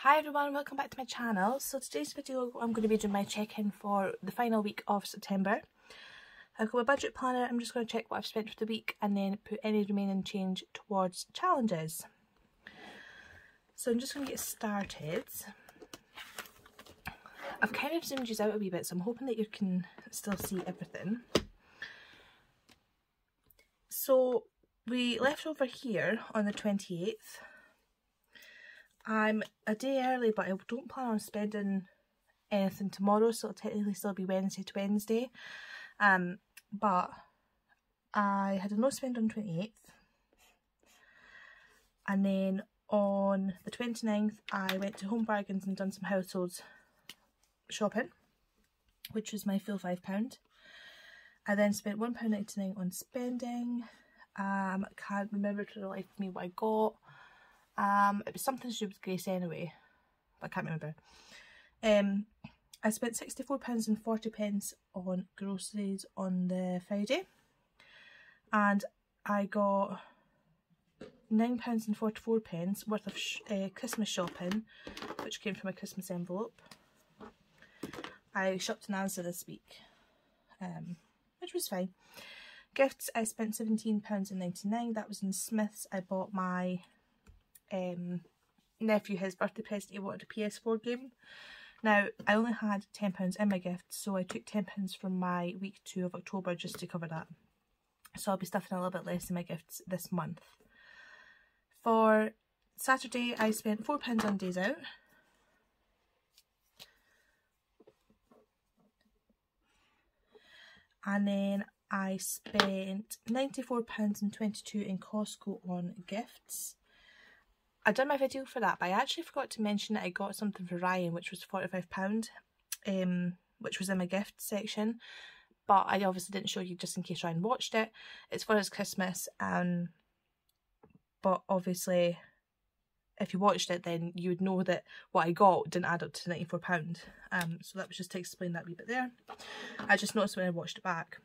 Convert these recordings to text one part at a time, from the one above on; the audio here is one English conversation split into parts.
Hi everyone, welcome back to my channel. So today's video I'm going to be doing my check-in for the final week of September. I've got my budget planner, I'm just going to check what I've spent for the week and then put any remaining change towards challenges. So I'm just going to get started. I've kind of zoomed you out a wee bit, so I'm hoping that you can still see everything. So we left over here on the 28th. I'm a day early, but I don't plan on spending anything tomorrow, so it'll technically still be Wednesday to Wednesday. But I had a no spend on 28th, and then on the 29th I went to Home Bargains and done some household shopping, which was my full £5. I then spent £1.99 on spending. I can't remember to the life of me what I got. It was something to do with Grace anyway, but I can't remember. I spent £64.40 on groceries on the Friday, and I got £9.44 worth of Christmas shopping, which came from a Christmas envelope. I shopped in Asda this week, which was fine. Gifts, I spent £17.99, that was in Smith's. I bought my nephew his birthday present. He wanted a PS4 game. Now I only had £10 in my gift, so I took £10 from my week 2 of October just to cover that, so I'll be stuffing a little bit less in my gifts this month. For Saturday I spent £4 on days out. And then I spent £94.22 in Costco on gifts. I'd done my video for that, but I actually forgot to mention that I got something for Ryan, which was £45, which was in my gift section, but I obviously didn't show you just in case Ryan watched it. It's for his Christmas, but obviously if you watched it then you would know that what I got didn't add up to £94, so that was just to explain that wee bit there. I just noticed when I watched it back.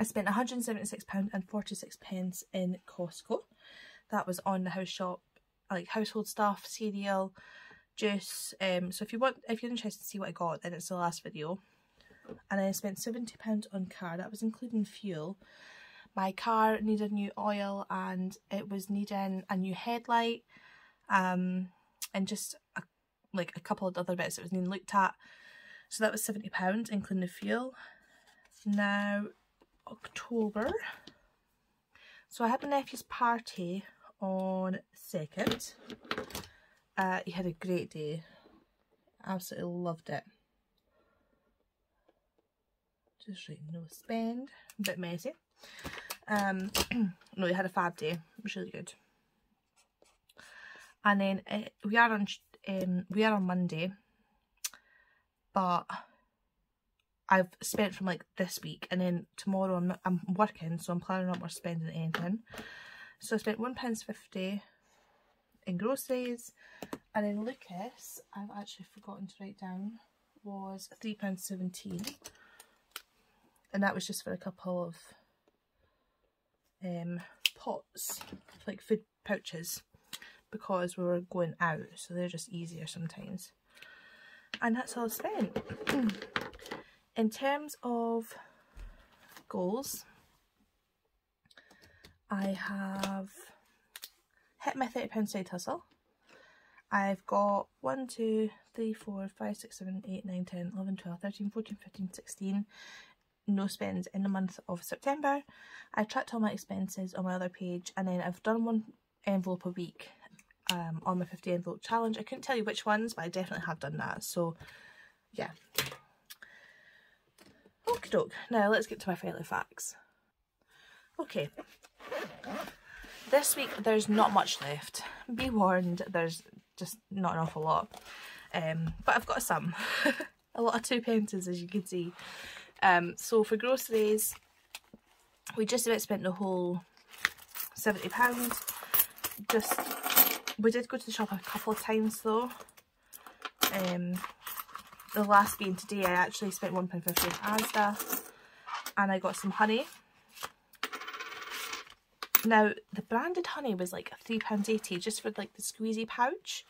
I spent £176.46 in Costco. That was on the house shop, like household stuff, cereal, juice. So if you're interested to see what I got, then it's the last video. And I spent £70 on car. That was including fuel. My car needed new oil and it was needing a new headlight, and just a couple of other bits that was needing looked at. So that was £70 including the fuel. Now October. So I had my nephew's party on 2nd. He had a great day. Absolutely loved it. Just right, no spend. A bit messy. No, he had a fab day. It was really good. And then we are on Monday, but I've spent from like this week, and then tomorrow I'm working, so I'm planning on not spending anything. So I spent £1.50 in groceries, and then Lucas, I've actually forgotten to write down, was £3.17, and that was just for a couple of pots, like food pouches, because we were going out, so they're just easier sometimes. And that's all I spent. In terms of goals, I have hit my £30 side hustle. I've got 1, 2, 3, 4, 5, 6, 7, 8, 9, 10, 11, 12, 13, 14, 15, 16 no spends in the month of September. I tracked all my expenses on my other page, and then I've done one envelope a week on my 50 envelope challenge. I couldn't tell you which ones, but I definitely have done that, so yeah. Okie doke, now let's get to my fairly facts. Okay, this week there's not much left. Be warned, there's just not an awful lot, but I've got some. A lot of £2 as you can see. So for groceries, we just about spent the whole £70. We did go to the shop a couple of times though. The last being today, I actually spent £1.50 at Asda, and I got some honey. Now the branded honey was like £3.80 just for like the squeezy pouch,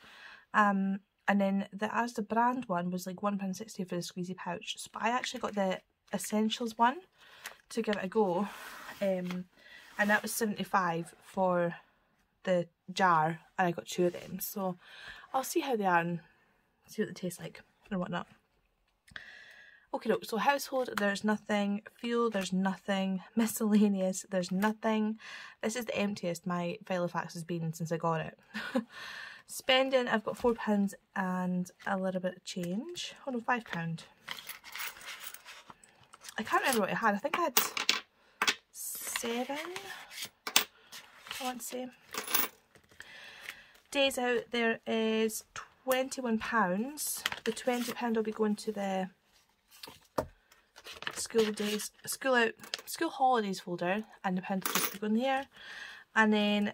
And then the Asda brand one was like £1.60 for the squeezy pouch. So, but I actually got the Essentials one to give it a go. And that was £75 for the jar, and I got two of them. So I'll see how they are and see what they taste like and whatnot. Okay, so household, there's nothing. Fuel, there's nothing. Miscellaneous, there's nothing. This is the emptiest my Filofax has been since I got it. Spending, I've got £4 and a little bit of change. Oh no, £5. I can't remember what I had. I think I had 7, I want to say. Days out, there is £21. The £20 will be going to the school holidays folder, and the £1 will just go in there. And then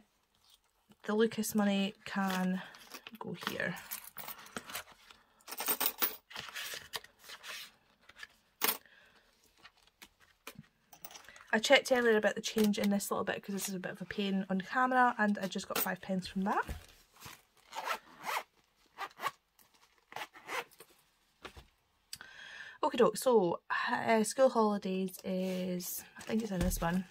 the Lucas money can go here. I checked earlier about the change in this little bit because this is a bit of a pain on camera, and I just got £5 from that. Okie doke, so school holidays is, I think it's in this one.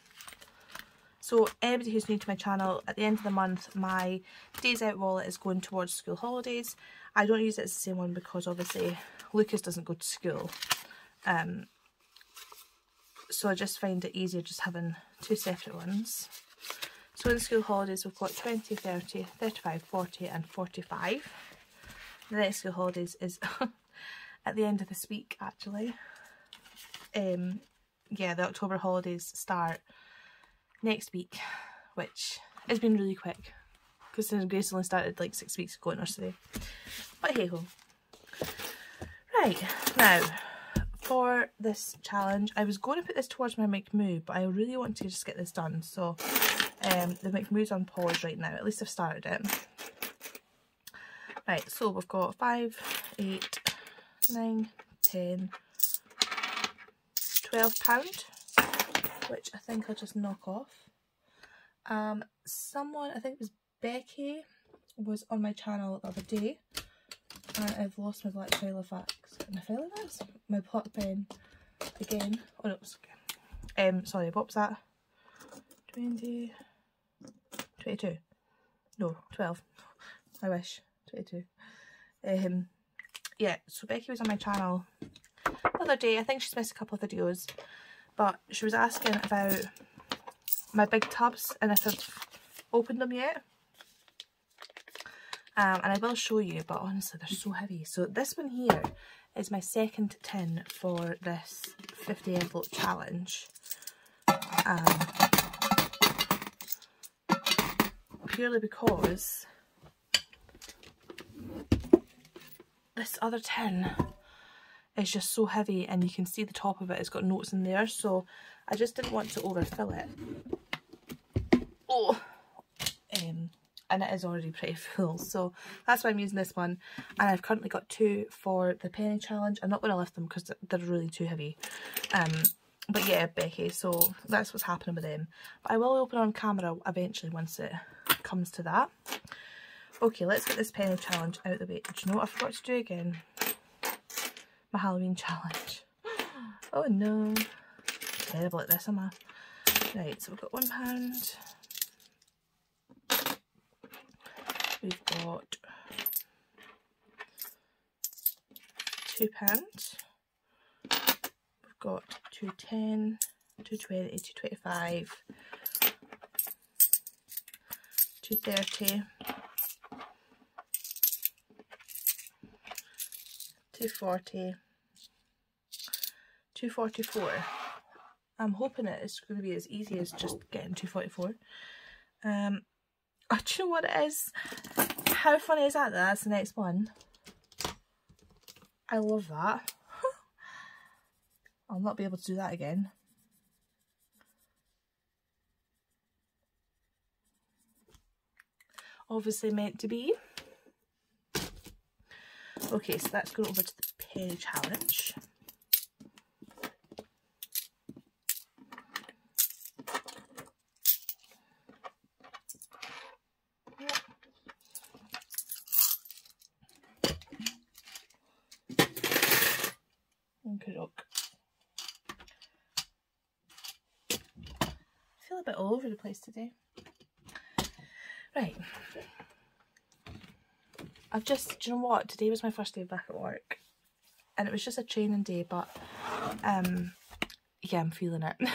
So anybody who's new to my channel, at the end of the month my days out wallet is going towards school holidays. I don't use it as the same one because obviously Lucas doesn't go to school. So I just find it easier just having two separate ones. So in school holidays we've got 20, 30, 35, 40 and 45. The next school holidays is at the end of this week actually. Yeah, the October holidays start next week, which has been really quick because Grace only started like 6 weeks ago in nursery. But hey ho. Right, now for this challenge, I was going to put this towards my McMoo, but I really want to just get this done. So the McMoo's on pause right now, at least I've started it. Right, so we've got 5, 8, 9, 10, £12, which I think I'll just knock off. Someone, I think it was Becky, was on my channel the other day. And I've lost my black Filofax. My Filofax? My black pen. Again. Oh no, it's okay. Sorry, what was that? 20... 22. No, 12. I wish. 22. Yeah, so Becky was on my channel the other day. I think she's missed a couple of videos. But she was asking about my big tubs and if I've opened them yet. And I will show you, but honestly they're so heavy. So this one here is my second tin for this 50 envelope challenge. Purely because this other tin, it's just so heavy, and you can see the top of it, it's got notes in there, so I just didn't want to overfill it. Oh, and it is already pretty full, so that's why I'm using this one. And I've currently got 2 for the penny challenge. I'm not going to lift them because they're really too heavy. But yeah, Becky, so that's what's happening with them. But I will open on camera eventually once it comes to that. Okay, let's get this penny challenge out of the way. Do you know what I forgot to do again? My Halloween challenge. Oh no. Terrible at this, am I? Right, so we've got £1. We've got £2. We've got 210, 220, 225, 230. 240, 244. I'm hoping it's going to be as easy as just getting 244. Do you know what it is? How funny is that? That's the next one. I love that. I'll not be able to do that again. Obviously meant to be. Okay, so that's going over to the penny challenge. Onkadok. I feel a bit all over the place today. Right. I've just, do you know what, today was my first day back at work and it was just a training day, but yeah, I'm feeling it. And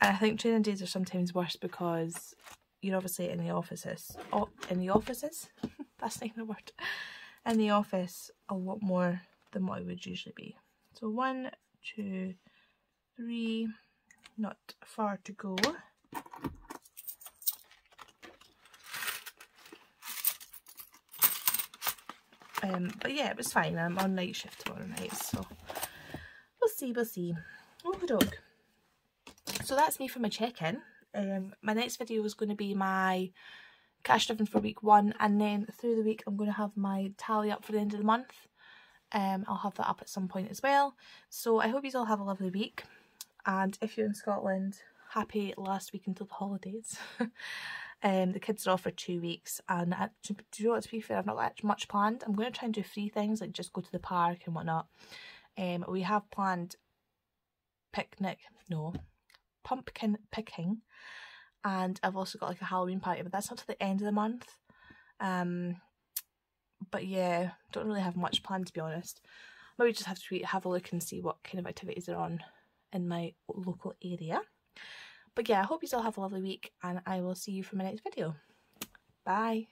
I think training days are sometimes worse because you're obviously in the offices, oh, in the offices, that's not even a word, in the office a lot more than what I would usually be. So 1, 2, 3, not far to go. But yeah, it was fine. I'm on night shift tomorrow night, so we'll see, we'll see. Oh, the dog. So that's me for my check-in. My next video is going to be my cash driven for week 1, and then through the week I'm going to have my tally up for the end of the month. I'll have that up at some point as well. So I hope you all have a lovely week, and if you're in Scotland, happy last week until the holidays. The kids are off for 2 weeks, and do you know what, to be fair, I've not got much planned. I'm going to try and do free things, like just go to the park and whatnot. We have planned pumpkin picking, and I've also got like a Halloween party, but that's not to the end of the month. But yeah, don't really have much planned, to be honest. Maybe just have a look and see what kind of activities are on in my local area. But yeah, I hope you all have a lovely week, and I will see you for my next video. Bye!